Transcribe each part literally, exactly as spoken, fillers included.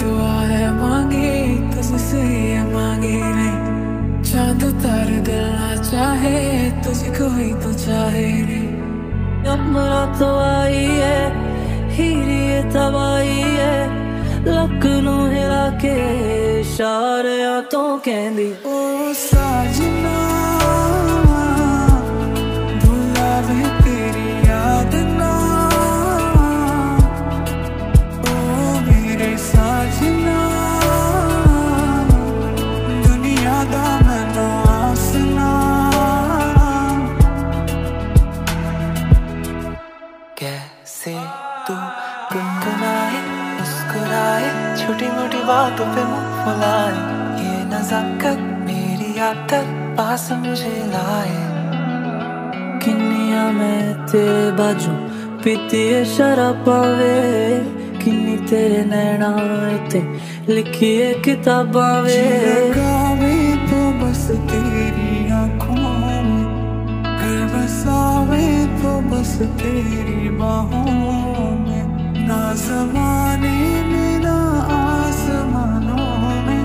दुआ है मांगी तुझसे ये मांगी नहीं, चांद तारे दिल ना चाहे तुझको ही तो चाहे नहीं। अमरा तो आई है हीरी तबाही है लखनऊ हिला के इशारे तो कहंदी ओ साजना भुलावे तेरी याद ना ओ मेरे साजना दुनिया दा मैनू आसना। कैसे तू गुनगुनाए मुस्कुराए छोटी मोटी बातों पे मुँह फुलाए ये नज़ाकत मेरी आदत पास मुझे लाए। किन्निया मैं तेरे बाजू पीती शराब पावे किन्नी तेरे नैना ते लिखिए किताबा वे गावे तो बस तेरी आँखों में घर बसावे तो बस तेरी बाहों में ना ज़माने में ना आसमानों में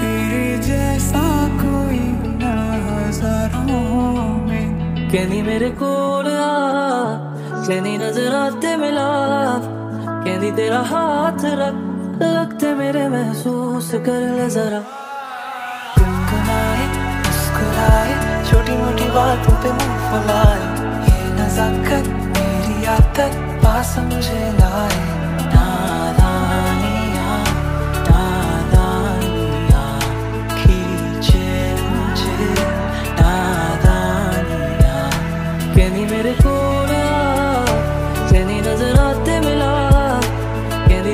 तेरे जैसा कोई ना हज़ारों में। कहनी मेरे कोल आ कहनी नजराते मिला कहनी तेरा हाथ रख लगते मेरे महसूस कर ले जरा। गुनगुनाए मुस्कुराए छोटी मोटी बातों पे मुँह फुलाए ये नज़ाकत मेरी आदत पास मुझे लाए। नादानियाँ नादानियाँ खींचे मुझे नादानियाँ कहनी मेरे को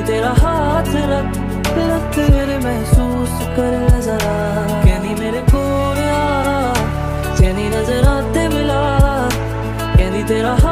तेरा हाथ रख लगते मेरे महसूस कर जरा। कहनी मेरे को चैनी नजर आते मिला कहनी तेरा